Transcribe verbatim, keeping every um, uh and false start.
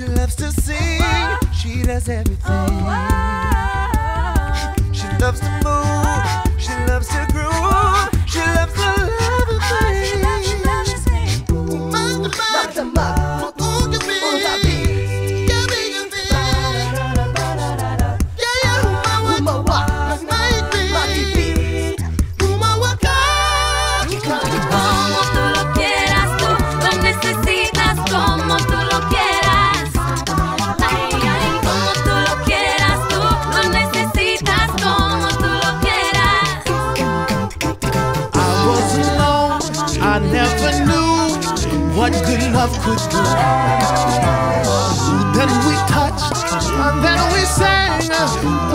She loves to sing, she does everything. She loves to move, she loves to groove, she loves to love and play. Mata mata mata, mugu bi, gabi gabi. Yeah yeah, umawa, make me. Mati bi, umawa ka. Como tú lo quieras tú, lo necesitas como tú lo quieras. I never knew what good love could do. Then we touched, and then we sang.